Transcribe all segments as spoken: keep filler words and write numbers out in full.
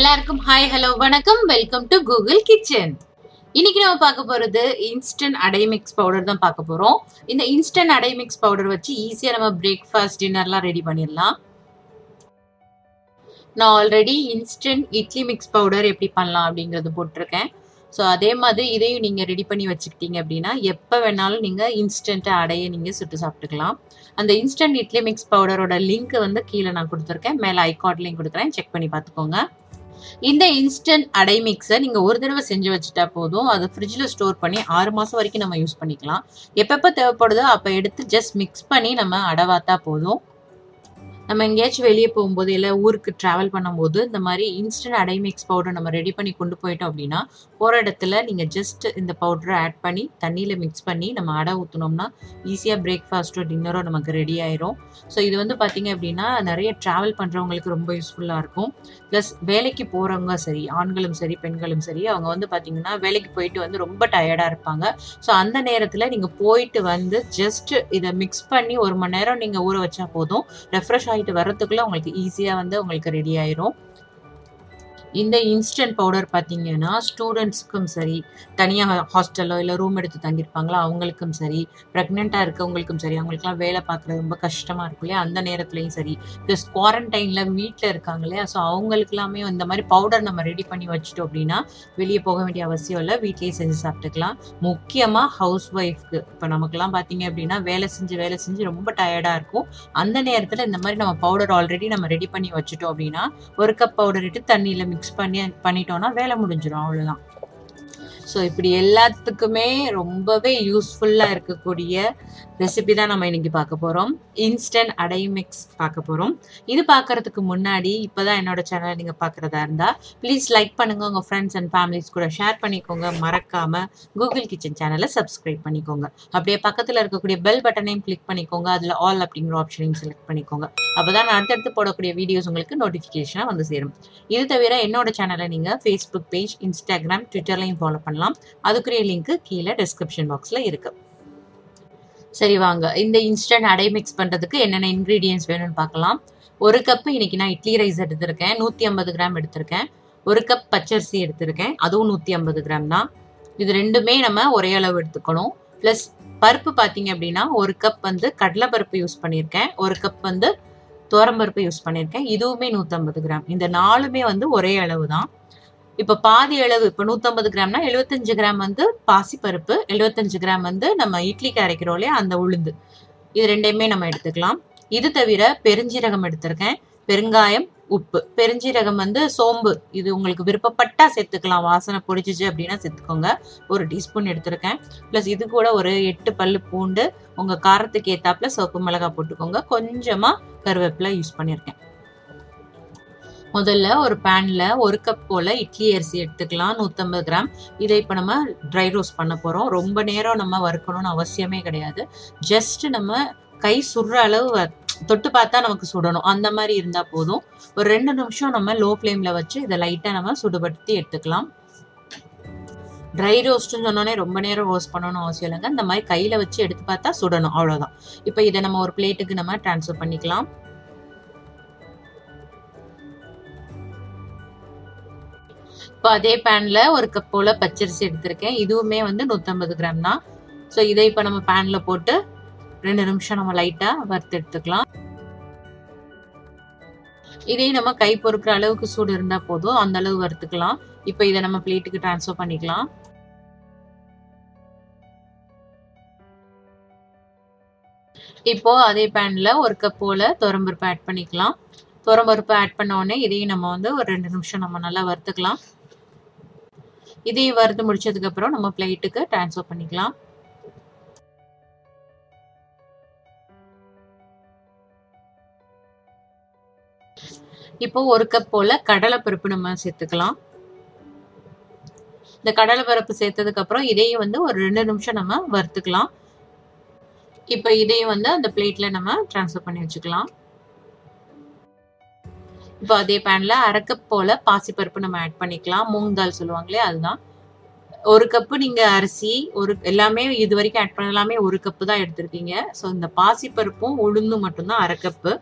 எல்லாருக்கும் hi hello வணக்கம் welcome to Google kitchen. இன்னைக்கு நம்ம பார்க்க போகிறது இன்ஸ்டன்ட் அடை மிக்ஸ் பவுடர் தான் பார்க்க போகிறோம். இந்த இன்ஸ்டன்ட் அடை மிக்ஸ் பவுடர் வச்சு ஈஸியாக நம்ம பிரேக்ஃபாஸ்ட் டின்னர்லாம் ரெடி பண்ணிடலாம். நான் already instant idli mix powder எப்படி பண்ணலாம் அப்படிங்கிறது போட்டிருக்கேன். ஸோ அதே மாதிரி இதையும் நீங்கள் ரெடி பண்ணி வச்சுக்கிட்டீங்க அப்படின்னா எப்போ வேணாலும் நீங்கள் இன்ஸ்டண்ட்டாக அடையை நீங்கள் சுட்டு சாப்பிட்டுக்கலாம். அந்த இன்ஸ்டன்ட் இட்லி மிக்ஸ் பவுடரோட லிங்க் வந்து கீழே நான் கொடுத்துருக்கேன், மேலே ஐகார்ட்லையும் கொடுக்குறேன், செக் பண்ணி பார்த்துக்கோங்க. இந்த இன்ஸ்டன்ட் அடை மிக்ஸை நீங்கள் ஒரு தடவை செஞ்சு வச்சுட்டா போதும், அதை ஃப்ரிட்ஜில் ஸ்டோர் பண்ணி ஆறு மாதம் வரைக்கும் நம்ம யூஸ் பண்ணிக்கலாம். எப்பப்போ தேவைப்படுதோ அப்போ எடுத்து ஜஸ்ட் மிக்ஸ் பண்ணி நம்ம அடைவாத்தா போதும். நம்ம எங்கேயாச்சும் வெளியே போகும்போது இல்லை ஊருக்கு ட்ராவல் பண்ணும்போது இந்த மாதிரி இன்ஸ்டன்ட் அடை மிக்ஸ் பவுடர் நம்ம ரெடி பண்ணி கொண்டு போயிட்டோம் அப்படின்னா போகிற இடத்துல நீங்கள் ஜஸ்ட் இந்த பவுடரை ஆட் பண்ணி தண்ணியில் மிக்ஸ் பண்ணி நம்ம அடை ஊற்றினோம்னா ஈஸியாக பிரேக்ஃபாஸ்ட்டோ டின்னரோ நமக்கு ரெடி ஆயிரும். ஸோ இது வந்து பார்த்திங்க அப்படின்னா நிறைய ட்ராவல் பண்ணுறவங்களுக்கு ரொம்ப யூஸ்ஃபுல்லாக இருக்கும். ப்ளஸ் வேலைக்கு போகிறவங்க சரி, ஆண்களும் சரி பெண்களும் சரி, அவங்க வந்து பார்த்திங்கன்னா வேலைக்கு போயிட்டு வந்து ரொம்ப டயர்டாக இருப்பாங்க. ஸோ அந்த நேரத்தில் நீங்கள் போயிட்டு வந்து ஜஸ்ட் இதை மிக்ஸ் பண்ணி ஒரு மணி நேரம் நீங்கள் ஊற வச்சா போதும், ரெஃப்ரெஷ் ஆகிட்டு வர்றதுக்குள்ளே உங்களுக்கு ஈஸியாக வந்து உங்களுக்கு ரெடி ஆயிரும். இந்த இன்ஸ்டன்ட் பவுடர் பார்த்தீங்கன்னா ஸ்டூடெண்ட்ஸுக்கும் சரி, தனியாக ஹாஸ்டலோ இல்லை ரூம் எடுத்து தங்கியிருப்பாங்களோ அவங்களுக்கும் சரி, ப்ரெக்னெண்ட்டாக இருக்கவங்களுக்கும் சரி, அவங்களுக்குலாம் வேலை பார்க்குறது ரொம்ப கஷ்டமாக இருக்கும் இல்லையா, அந்த நேரத்துலையும் சரி, ப்ளஸ் குவாரண்டைனில் வீட்டில் இருக்காங்க இல்லையா, ஸோ அவங்களுக்குலாமே இந்த மாதிரி பவுடர் நம்ம ரெடி பண்ணி வச்சுட்டோம் அப்படின்னா வெளியே போக வேண்டிய அவசியம் இல்லை, வீட்லேயே செஞ்சு சாப்பிட்டுக்கலாம். முக்கியமாக ஹவுஸ் ஒய்ஃப்க்கு, இப்போ நமக்குலாம் பார்த்தீங்க அப்படின்னா வேலை செஞ்சு வேலை செஞ்சு ரொம்ப டயர்டாக இருக்கும். அந்த நேரத்தில் இந்த மாதிரி நம்ம பவுடர் ஆல்ரெடி நம்ம ரெடி பண்ணி வச்சுட்டோம் அப்படின்னா ஒரு கப் பவுடர் இட்டு தண்ணியில் மிக்ஸ் பண்ணி பண்ணிட்டோம்னா வேலை முடிஞ்சிடும், அவ்வளோதான். ஸோ இப்படி எல்லாத்துக்குமே ரொம்பவே யூஸ்ஃபுல்லாக இருக்கக்கூடிய ரெசிபி தான் நம்ம இன்றைக்கி பார்க்க போகிறோம். இன்ஸ்டன்ட் அடை மிக்ஸ் பார்க்க போகிறோம். இது பார்க்குறதுக்கு முன்னாடி இப்போ தான் என்னோடய சேனலை நீங்கள் பார்க்குறதா இருந்தால் ப்ளீஸ் லைக் பண்ணுங்கள், உங்கள் ஃப்ரெண்ட்ஸ் அண்ட் ஃபேமிலிஸ் கூட ஷேர் பண்ணிக்கோங்க, மறக்காமல் கூகுள் கிச்சன் சேனலை சப்ஸ்கிரைப் பண்ணிக்கோங்க. அப்படியே பக்கத்தில் இருக்கக்கூடிய பெல் பட்டனையும் கிளிக் பண்ணிக்கோங்க, அதில் ஆல் அப்படிங்கிற ஆப்ஷனையும் செலக்ட் பண்ணிக்கோங்க. அப்போ தான் நான் அடுத்தடுத்து போடக்கூடிய வீடியோஸ் உங்களுக்கு நோட்டிஃபிகேஷனாக வந்து சேரும். இது தவிர என்னோடய சேனலை நீங்கள் ஃபேஸ்புக் பேஜ், இன்ஸ்டாகிராம், ட்விட்டர்லையும் ஃபாலோ பண்ணலாம். அதுக்குரிய லிங்க் கீழே டிஸ்கிரிப்ஷன் பாக்ஸ்ல இருக்கு. சரி வாங்க, இந்த இன்ஸ்டன்ட் அடை மிக்ஸ் பண்றதுக்கு என்னென்ன இன்கிரீடியன்ஸ் வேணும்னு பார்க்கலாம். ஒரு கப் இன்னைக்கு நான் இட்லி ரைஸ் எடுத்திருக்கேன், நூற்றி ஐம்பது கிராம் எடுத்திருக்கேன். ஒரு கப் பச்சரிசி எடுத்திருக்கேன், அதுவும் நூற்றி ஐம்பது கிராம் தான். இது ரெண்டுமே நம்ம ஒரே அளவு எடுத்துக்கணும். பிளஸ் பருப்பு பார்த்தீங்க அப்படின்னா ஒரு கப் வந்து கடலை பருப்பு யூஸ் பண்ணியிருக்கேன், ஒரு கப் வந்து துவரம்பருப்பு யூஸ் பண்ணியிருக்கேன், இதுவுமே நூற்றம்பது கிராம். இந்த நாலுமே வந்து ஒரே அளவு தான். இப்போ பாதி அளவு, இப்போ நூற்றம்பது கிராம்னா எழுபத்தஞ்சு கிராம் வந்து பாசிப்பருப்பு, எழுபத்தஞ்சு கிராம் வந்து நம்ம இட்லிக்கு அரைக்கிறோம் இல்லையா அந்த உளுந்து, இது ரெண்டையுமே நம்ம எடுத்துக்கலாம். இது தவிர பெருஞ்சீரகம் எடுத்திருக்கேன், பெருங்காயம், உப்பு. பெருஞ்சீரகம் வந்து சோம்பு, இது உங்களுக்கு விருப்பப்பட்டா சேர்த்துக்கலாம், வாசனை பிடிச்சிச்சு அப்படின்னா சேர்த்துக்கோங்க, ஒரு டீஸ்பூன் எடுத்திருக்கேன். ப்ளஸ் இது கூட ஒரு எட்டு பல்லு பூண்டு, உங்கள் காரத்துக்கு ஏற்றாப்புல சிவப்பு மிளகாய் போட்டுக்கோங்க, கொஞ்சமாக கருவேப்பிலை யூஸ் பண்ணியிருக்கேன். முதல்ல ஒரு பேனில் ஒரு கப் போல் இட்லி அரிசி எடுத்துக்கலாம், நூற்றம்பது கிராம். இதை இப்போ நம்ம ட்ரை ரோஸ்ட் பண்ண போகிறோம். ரொம்ப நேரம் நம்ம வறுக்கணும்னு அவசியமே கிடையாது, ஜஸ்ட்டு நம்ம கை சுடுற அளவு தொட்டு பார்த்தா நமக்கு சுடணும், அந்த மாதிரி இருந்தால் போதும். ஒரு ரெண்டு நிமிஷம் நம்ம லோ ஃப்ளேமில் வச்சு இதை லைட்டாக நம்ம சுடுபடுத்தி எடுத்துக்கலாம். ட்ரை ரோஸ்ட்டுன்னு சொன்னோன்னே ரொம்ப நேரம் ரோஸ்ட் பண்ணணும்னு அவசியம் இல்லைங்க, இந்த மாதிரி கையில் வச்சு எடுத்து பார்த்தா சுடணும், அவ்வளோதான். இப்போ இதை நம்ம ஒரு பிளேட்டுக்கு நம்ம ட்ரான்ஸ்ஃபர் பண்ணிக்கலாம். இப்போ அதே பேனில் ஒரு கப் போல் பச்சரிசி எடுத்திருக்கேன், இதுவுமே வந்து நூற்றம்பது கிராம் தான். ஸோ இதை இப்போ நம்ம பேனில் போட்டு ரெண்டு நிமிஷம் நம்ம லைட்டாக வறுத்து எடுத்துக்கலாம். இதையும் நம்ம கை பொறுக்கிற அளவுக்கு சூடு இருந்தால் போதும், அந்த அளவு வறுத்துக்கலாம். இப்போ இதை நம்ம பிளேட்டுக்கு டிரான்ஸ்ஃபர் பண்ணிக்கலாம். இப்போ அதே பேனில் ஒரு கப் போல் துவரம்பருப்பு ஆட் பண்ணிக்கலாம். துவரம்பருப்பு ஆட் பண்ண உடனே இதையும் நம்ம வந்து ஒரு ரெண்டு நிமிஷம் நம்ம நல்லா வறுத்துக்கலாம். இதையும் வறுத்து முடிச்சதுக்கப்புறம் நம்ம பிளேட்டுக்கு டிரான்ஸ்ஃபர் பண்ணிக்கலாம். இப்போ ஒரு கப் போல் கடலைப்பருப்பு நம்ம சேர்த்துக்கலாம். இந்த கடலைப்பருப்பு சேர்த்ததுக்கப்புறம் இதையும் வந்து ஒரு ரெண்டு நிமிஷம் நம்ம வறுத்துக்கலாம். இப்போ இதையும் வந்து அந்த பிளேட்டில் நம்ம டிரான்ஸ்ஃபர் பண்ணி வச்சுக்கலாம். இப்போ அதே பேனில் அரை கப் போல் பாசிப்பருப்பு நம்ம ஆட் பண்ணிக்கலாம், மூங் தால் சொல்லுவாங்களே அதுதான். ஒரு கப்பு நீங்கள் அரிசி ஒரு எல்லாமே இது வரைக்கும் ஆட் பண்ண எல்லாமே ஒரு கப்பு தான் எடுத்திருக்கீங்க. ஸோ இந்த பாசிப்பருப்பும் உளுந்தும் மட்டும்தான் அரை கப்பு.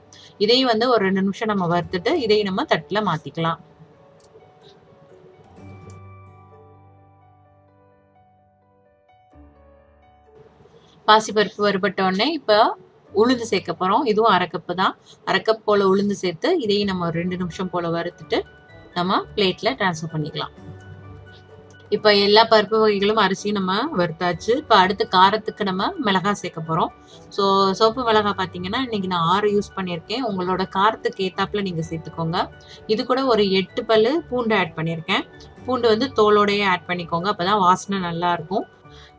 இதையும் வந்து ஒரு ரெண்டு நிமிஷம் நம்ம வறுத்துட்டு இதையும் நம்ம தட்டில் மாற்றிக்கலாம். பாசிப்பருப்பு வறுபட்டோடனே இப்போ உளுந்து சேர்க்க போகிறோம். இதுவும் அரை கப்பு தான். அரை கப் போல் உளுந்து சேர்த்து இதையும் நம்ம ரெண்டு நிமிஷம் போல் வறுத்துட்டு நம்ம பிளேட்டில் ட்ரான்ஸ்ஃபர் பண்ணிக்கலாம். இப்போ எல்லா பருப்பு வகைகளும் அரிசியும் நம்ம வறுத்தாச்சு. இப்போ அடுத்து காரத்துக்கு நம்ம மிளகாய் சேர்க்க போகிறோம். ஸோ சோப்பு மிளகாய் பார்த்தீங்கன்னா இன்றைக்கி நான் ஆறு யூஸ் பண்ணியிருக்கேன். உங்களோட காரத்துக்கு ஏற்றாப்புல நீங்கள் சேர்த்துக்கோங்க. இது கூட ஒரு எட்டு பல் பூண்டு ஆட் பண்ணியிருக்கேன். பூண்டு வந்து தோலோடையே ஆட் பண்ணிக்கோங்க, அப்போ தான் வாசனை நல்லாயிருக்கும்.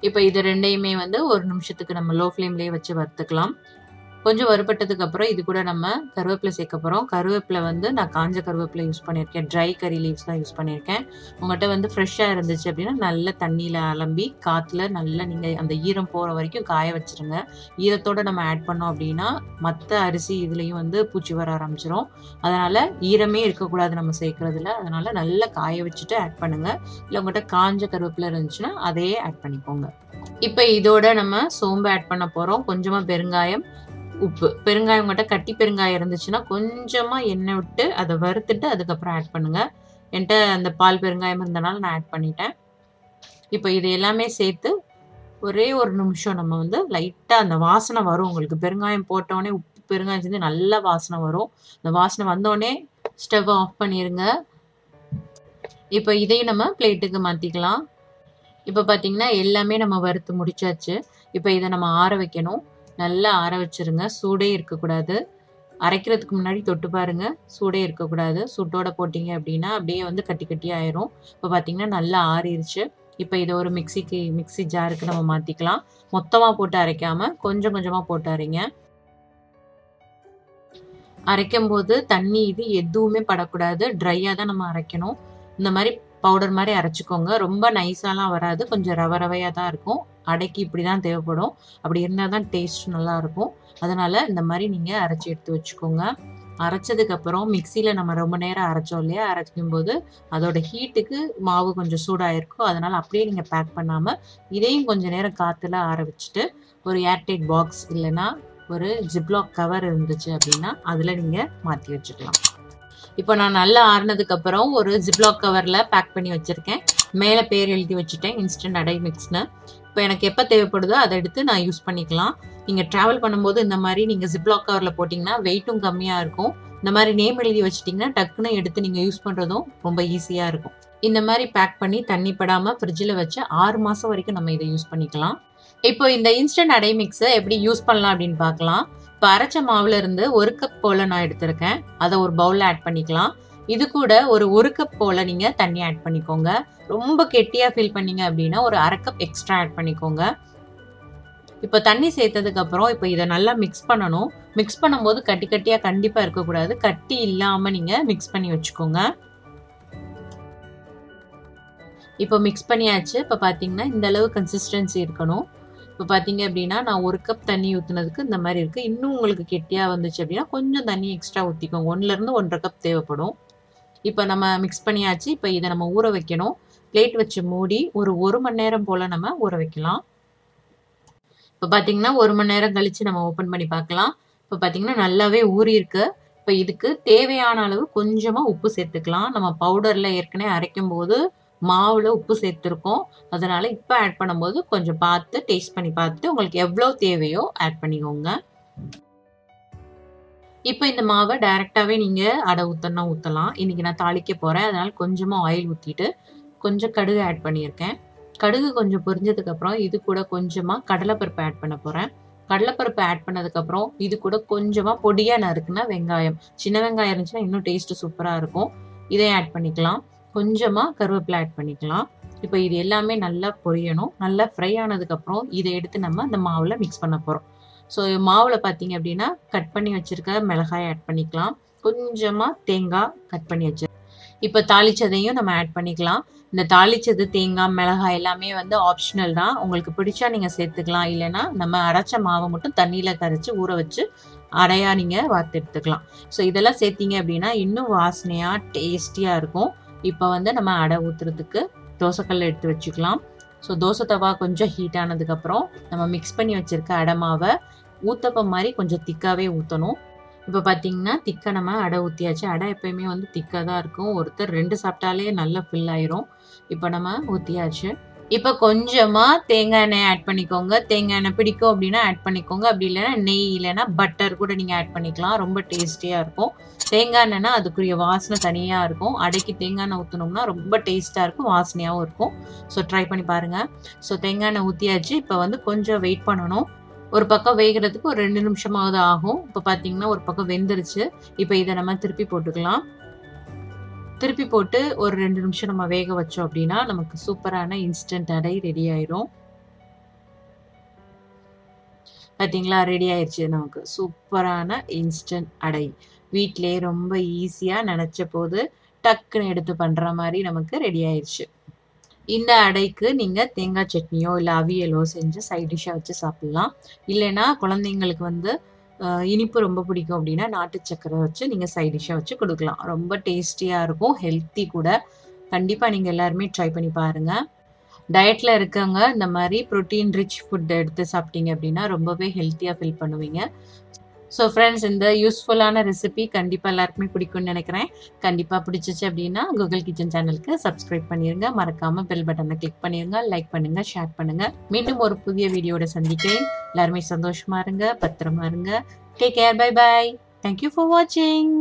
இப்போ இது ரெண்டையுமே வந்து ஒரு நிமிஷத்துக்கு நம்ம லோ ஃப்ளேம்லேயே வச்சு வறுத்துக்கலாம். கொஞ்சம் வறுபட்டதுக்கு அப்புறம் இது கூட நம்ம கருவேப்பிலை சேர்க்க போகிறோம். கருவேப்பிலை வந்து நான் காஞ்ச கருவேப்பிலை யூஸ் பண்ணியிருக்கேன். ட்ரை கறி லீவ்ஸ் தான் யூஸ் பண்ணியிருக்கேன். உங்கள்கிட்ட வந்து ஃப்ரெஷ்ஷாக இருந்துச்சு அப்படின்னா நல்ல தண்ணியில் அலம்பி காற்றுல நல்லா நீங்கள் அந்த ஈரம் போகிற வரைக்கும் காய வச்சுருங்க. ஈரத்தோடு நம்ம ஆட் பண்ணோம் அப்படின்னா மற்ற அரிசி இதுலேயும் வந்து பூச்சி வர ஆரம்பிச்சிடும். அதனால் ஈரமே இருக்கக்கூடாது நம்ம சேர்க்குறதுல. அதனால் நல்லா காய வச்சுட்டு ஆட் பண்ணுங்கள். இல்லை உங்கள்கிட்ட காஞ்ச கருவேப்பிலை இருந்துச்சுன்னா அதையே ஆட் பண்ணிக்கோங்க. இப்போ இதோட நம்ம சோம்பு ஆட் பண்ண போகிறோம். கொஞ்சமாக பெருங்காயம், உப்பு. பெருங்காயம் உங்கள்கிட்ட கட்டி பெருங்காயம் இருந்துச்சுன்னா கொஞ்சமாக எண்ணெய் விட்டு அதை வறுத்துட்டு அதுக்கப்புறம் ஆட் பண்ணுங்கள். என்கிட்ட அந்த பால் பெருங்காயம் இருந்தனால நான் ஆட் பண்ணிட்டேன். இப்போ இது எல்லாமே சேர்த்து ஒரே ஒரு நிமிஷம் நம்ம வந்து லைட்டாக அந்த வாசனை வரும். உங்களுக்கு பெருங்காயம் போட்டோடனே உப்பு பெருங்காயம் சேர்ந்து நல்லா வாசனை வரும். அந்த வாசனை வந்தோடனே ஸ்டவ் ஆஃப் பண்ணிடுங்க. இப்போ இதையும் நம்ம பிளேட்டுக்கு மாற்றிக்கலாம். இப்போ பார்த்தீங்கன்னா எல்லாமே நம்ம வறுத்து முடிச்சாச்சு. இப்போ இதை நம்ம ஆற வைக்கணும். நல்லா ஆற வச்சுருங்க. சூடே இருக்கக்கூடாது. அரைக்கிறதுக்கு முன்னாடி தொட்டு பாருங்கள். சூடே இருக்கக்கூடாது. சூட்டோட போட்டிங்க அப்படின்னா அப்படியே வந்து கட்டி கட்டி ஆயிரும். இப்போ பார்த்திங்கன்னா நல்லா ஆறிடுச்சு. இப்போ இதை ஒரு மிக்சிக்கு மிக்சி ஜாருக்கு நம்ம மாற்றிக்கலாம். மொத்தமாக போட்டு அரைக்காமல் கொஞ்சம் கொஞ்சமாக போட்டு அரைங்க. அரைக்கும் போது தண்ணி இது எதுவுமே படக்கூடாது. ட்ரையாக தான் நம்ம அரைக்கணும். இந்த மாதிரி பவுடர் மாதிரி அரைச்சிக்கோங்க. ரொம்ப நைஸாலாம் வராது. கொஞ்சம் ரவ ரவையாக தான் இருக்கும். அடைக்கி இப்படி தான் தேவைப்படும். அப்படி இருந்தால் தான் டேஸ்ட் நல்லாயிருக்கும். அதனால் இந்த மாதிரி நீங்கள் அரைச்சி எடுத்து வச்சுக்கோங்க. அரைச்சதுக்கப்புறம் மிக்சியில் நம்ம ரொம்ப நேரம் அரைச்சோம் இல்லையா, அரைக்கும்போது அதோட ஹீட்டுக்கு மாவு கொஞ்சம் சூடாகிருக்கும். அதனால் அப்படியே நீங்கள் பேக் பண்ணாமல் இதையும் கொஞ்சம் நேரம் காற்றுல ஆற வச்சுட்டு ஒரு ஏர்டைட் பாக்ஸ் இல்லைன்னா ஒரு ஜிப்லாக் கவர் இருந்துச்சு அப்படின்னா அதில் நீங்கள் மாற்றி வச்சுக்கலாம். இப்போ நான் நல்லா ஆறுனதுக்கப்புறம் ஒரு ஜிப்லாக் கவரில் பேக் பண்ணி வச்சுருக்கேன். மேலே பேர் எழுதி வச்சுட்டேன், இன்ஸ்டன்ட் அடை மிக்ஸ்னு. இப்போ எனக்கு எப்போ தேவைப்படுதோ அதை எடுத்து நான் யூஸ் பண்ணிக்கலாம். நீங்கள் ட்ராவல் பண்ணும்போது இந்த மாதிரி நீங்கள் ஜிப்லாக் கவரில் போட்டிங்கன்னா வெயிட்டும் கம்மியாக இருக்கும். இந்த மாதிரி நேம் எழுதி வச்சிட்டிங்கன்னா டக்குன்னு எடுத்து நீங்கள் யூஸ் பண்ணுறதும் ரொம்ப ஈஸியாக இருக்கும். இந்த மாதிரி பேக் பண்ணி தண்ணி படாமல் ஃப்ரிட்ஜில் வச்சு ஆறு மாதம் வரைக்கும் நம்ம இதை யூஸ் பண்ணிக்கலாம். இப்போ இந்த இன்ஸ்டன்ட் அடை மிக்ஸை எப்படி யூஸ் பண்ணலாம் அப்படின்னு பார்க்கலாம். இப்போ அரைச்ச மாவில் இருந்து ஒரு கப் போல் நான் எடுத்திருக்கேன். அதை ஒரு பவுலில் ஆட் பண்ணிக்கலாம். இது கூட ஒரு ஒரு கப் போல் நீங்கள் தண்ணி ஆட் பண்ணிக்கோங்க. ரொம்ப கெட்டியாக ஃபில் பண்ணிங்க அப்படின்னா ஒரு அரை கப் எக்ஸ்ட்ரா ஆட் பண்ணிக்கோங்க. இப்போ தண்ணி சேர்த்ததுக்கப்புறம் இப்போ இதை நல்லா மிக்ஸ் பண்ணணும். மிக்ஸ் பண்ணும்போது கட்டி கட்டியாக கண்டிப்பாக இருக்கக்கூடாது. கட்டி இல்லாமல் நீங்கள் மிக்ஸ் பண்ணி வச்சுக்கோங்க. இப்போ மிக்ஸ் பண்ணியாச்சு. இப்போ பார்த்தீங்கன்னா இந்த அளவு கன்சிஸ்டன்சி இருக்கணும். இப்போ பார்த்தீங்க அப்படின்னா நான் ஒரு கப் தண்ணி ஊற்றுனதுக்கு இந்த மாதிரி இருக்குது. இன்னும் உங்களுக்கு கெட்டியாக வந்துச்சு அப்படின்னா கொஞ்சம் தண்ணி எக்ஸ்ட்ரா ஊற்றிக்கோங்க. ஒன்றுலேருந்து ஒன்றரை கப் தேவைப்படும். இப்போ நம்ம மிக்ஸ் பண்ணியாச்சு. இப்போ இதை நம்ம ஊற வைக்கணும். பிளேட் வச்சு மூடி ஒரு ஒரு மணி நேரம் போல் நம்ம ஊற வைக்கலாம். இப்போ பார்த்தீங்கன்னா ஒரு மணி நேரம் கழித்து நம்ம ஓப்பன் பண்ணி பார்க்கலாம். இப்போ பார்த்தீங்கன்னா நல்லாவே ஊறியிருக்கு. இப்போ இதுக்கு தேவையான அளவு கொஞ்சமாக உப்பு சேர்த்துக்கலாம். நம்ம பவுடரில் ஏற்கனவே அரைக்கும் போது மாவில் உப்பு சேர்த்துருக்கோம். அதனால் இப்போ ஆட் பண்ணும்போது கொஞ்சம் பார்த்து டேஸ்ட் பண்ணி பார்த்துட்டு உங்களுக்கு எவ்வளோ தேவையோ ஆட் பண்ணிக்கோங்க. இப்போ இந்த மாவை டைரெக்டாகவே நீங்கள் அடை ஊற்றணும்னா ஊற்றலாம். இன்றைக்கி நான் தாளிக்க போகிறேன். அதனால் கொஞ்சமாக ஆயில் ஊற்றிட்டு கொஞ்சம் கடுகு ஆட் பண்ணியிருக்கேன். கடுகு கொஞ்சம் பொரிஞ்சதுக்கப்புறம் இது கூட கொஞ்சமாக கடலைப்பருப்பு ஆட் பண்ண போகிறேன். கடலைப்பருப்பு ஆட் பண்ணதுக்கப்புறம் இது கூட கொஞ்சமாக பொடியாக நறுக்குன்னா வெங்காயம், சின்ன வெங்காயம் இருந்துச்சுன்னா இன்னும் டேஸ்ட்டு சூப்பராக இருக்கும். இதையும் ஆட் பண்ணிக்கலாம். கொஞ்சமாக கருவேப்பிலை ஆட் பண்ணிக்கலாம். இப்போ இது எல்லாமே நல்லா பொரியணும். நல்லா ஃப்ரை ஆனதுக்கப்புறம் இதை எடுத்து நம்ம அந்த மாவில் மிக்ஸ் பண்ண போகிறோம். ஸோ மாவில் பார்த்தீங்க அப்படின்னா கட் பண்ணி வச்சுருக்க மிளகாய் ஆட் பண்ணிக்கலாம். கொஞ்சமாக தேங்காய் கட் பண்ணி வச்சு இப்போ தாளிச்சதையும் நம்ம ஆட் பண்ணிக்கலாம். இந்த தாளிச்சது தேங்காய் மிளகாய் எல்லாமே வந்து ஆப்ஷனல் தான். உங்களுக்கு பிடிச்சா நீங்கள் சேர்த்துக்கலாம். இல்லைன்னா நம்ம அரைச்ச மாவை மட்டும் தண்ணியில் கரைச்சி ஊற வச்சு அரையாக நீங்கள் வார்த்து எடுத்துக்கலாம். ஸோ இதெல்லாம் சேர்த்திங்க அப்படின்னா இன்னும் வாசனையாக டேஸ்டியாக இருக்கும். இப்போ வந்து நம்ம அடை ஊற்றுறதுக்கு தோசைக்கல் எடுத்து வச்சுக்கலாம். ஸோ தோசை தவா கொஞ்சம் ஹீட் ஆனதுக்கப்புறம் நம்ம மிக்ஸ் பண்ணி வச்சுருக்க அடை மாவை ஊத்தப்பம் மாதிரி கொஞ்சம் திக்காகவே ஊற்றணும். இப்போ பார்த்திங்கன்னா திக்காக நம்ம அடை ஊற்றியாச்சு. அடை எப்போயுமே வந்து திக்காக தான் இருக்கும். ஒருத்தர் ரெண்டு சாப்பிட்டாலே நல்லா ஃபில் ஆயிரும். இப்போ நம்ம ஊற்றியாச்சு. இப்போ கொஞ்சமா தேங்காய் எண்ணெய் ஆட் பண்ணிக்கோங்க. தேங்காய் எண்ணெய் பிடிக்கும் அப்படின்னா ஆட் பண்ணிக்கோங்க, அப்படி இல்லைன்னா நெய் இல்லைன்னா பட்டர் கூட நீங்கள் ஆட் பண்ணிக்கலாம், ரொம்ப டேஸ்டியாக இருக்கும். தேங்காய் எண்ணெய்னா அதுக்குரிய வாசனை தனியாக இருக்கும். அடைக்கி தேங்காய் எண்ணெய் ஊற்றினோம்னா ரொம்ப டேஸ்ட்டாக இருக்கும், வாசனையாகவும் இருக்கும். ஸோ ட்ரை பண்ணி பாருங்கள். ஸோ தேங்காய் எண்ணெய் ஊற்றியாச்சு. இப்போ வந்து கொஞ்சம் வெயிட் பண்ணணும். ஒரு பக்கம் வேகிறதுக்கு ஒரு ரெண்டு நிமிஷமாவது ஆகும். இப்போ பார்த்தீங்கன்னா ஒரு பக்கம் வெந்துருச்சு. இப்போ இதை நம்ம திருப்பி போட்டுக்கலாம். திருப்பி போட்டு ஒரு ரெண்டு நிமிஷம் நம்ம வேக வச்சோம் அப்படின்னா நமக்கு சூப்பரான இன்ஸ்டன்ட் அடை ரெடி ஆயிரும். பார்த்தீங்களா, ரெடி ஆயிடுச்சு நமக்கு சூப்பரான இன்ஸ்டன்ட் அடை. வீட்டிலே ரொம்ப ஈஸியாக நினச்ச போது டக்குன்னு எடுத்து பண்ணுற மாதிரி நமக்கு ரெடி ஆயிடுச்சு. இந்த அடைக்கு நீங்கள் தேங்காய் சட்னியோ இல்லை அவியலோ செஞ்சு சைட் டிஷ்ஷாக வச்சு சாப்பிட்லாம். இல்லைன்னா குழந்தைங்களுக்கு வந்து இனிப்பு ரொம்ப பிடிக்கும் அப்படின்னா நாட்டு சக்கரை வச்சு நீங்கள் சைட் டிஷ்ஷாக வச்சு கொடுக்கலாம். ரொம்ப டேஸ்டியாக இருக்கும், ஹெல்த்தி கூட. கண்டிப்பாக நீங்கள் எல்லாருமே ட்ரை பண்ணி பாருங்கள். டயட்டில் இருக்கவங்க இந்த மாதிரி ப்ரோட்டீன் ரிச் ஃபுட் எடுத்து சாப்பிட்டீங்க அப்படின்னா ரொம்பவே ஹெல்த்தியாக ஃபீல் பண்ணுவீங்க. ஸோ ஃப்ரெண்ட்ஸ், இந்த யூஸ்ஃபுல்லான ரெசிபி கண்டிப்பாக எல்லாருக்குமே பிடிக்கும்னு நினைக்கிறேன். கண்டிப்பாக பிடிச்சிச்சு அப்படின்னா கூகுள் கிச்சன் சேனலுக்கு சப்ஸ்கிரைப் பண்ணிடுங்க, மறக்காமல் பெல் பட்டனை கிளிக் பண்ணிடுங்க, லைக் பண்ணுங்கள், ஷேர் பண்ணுங்கள். மீண்டும் ஒரு புதிய வீடியோட சந்திக்கிறேன். எல்லாருமே சந்தோஷமாக இருங்க, பத்திரமா இருங்க. Take care, bye bye. Thank you for வாட்சிங்.